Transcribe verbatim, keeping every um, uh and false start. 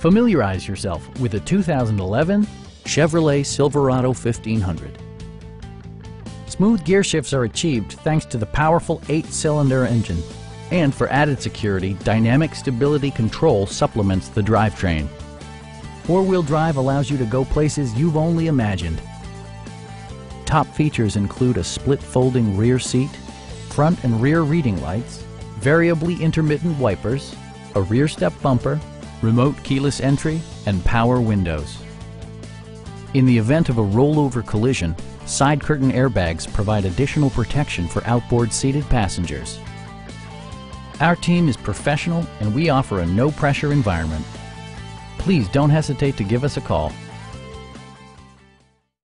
Familiarize yourself with the two thousand eleven Chevrolet Silverado fifteen hundred. Smooth gear shifts are achieved thanks to the powerful eight-cylinder engine, and for added security, dynamic stability control supplements the drivetrain. Four-wheel drive allows you to go places you've only imagined. Top features include a split folding rear seat, front and rear reading lights, variably intermittent wipers, a rear step bumper, remote keyless entry, and power windows. In the event of a rollover collision, side curtain airbags provide additional protection for outboard seated passengers. Our team is professional and we offer a no-pressure environment. Please don't hesitate to give us a call.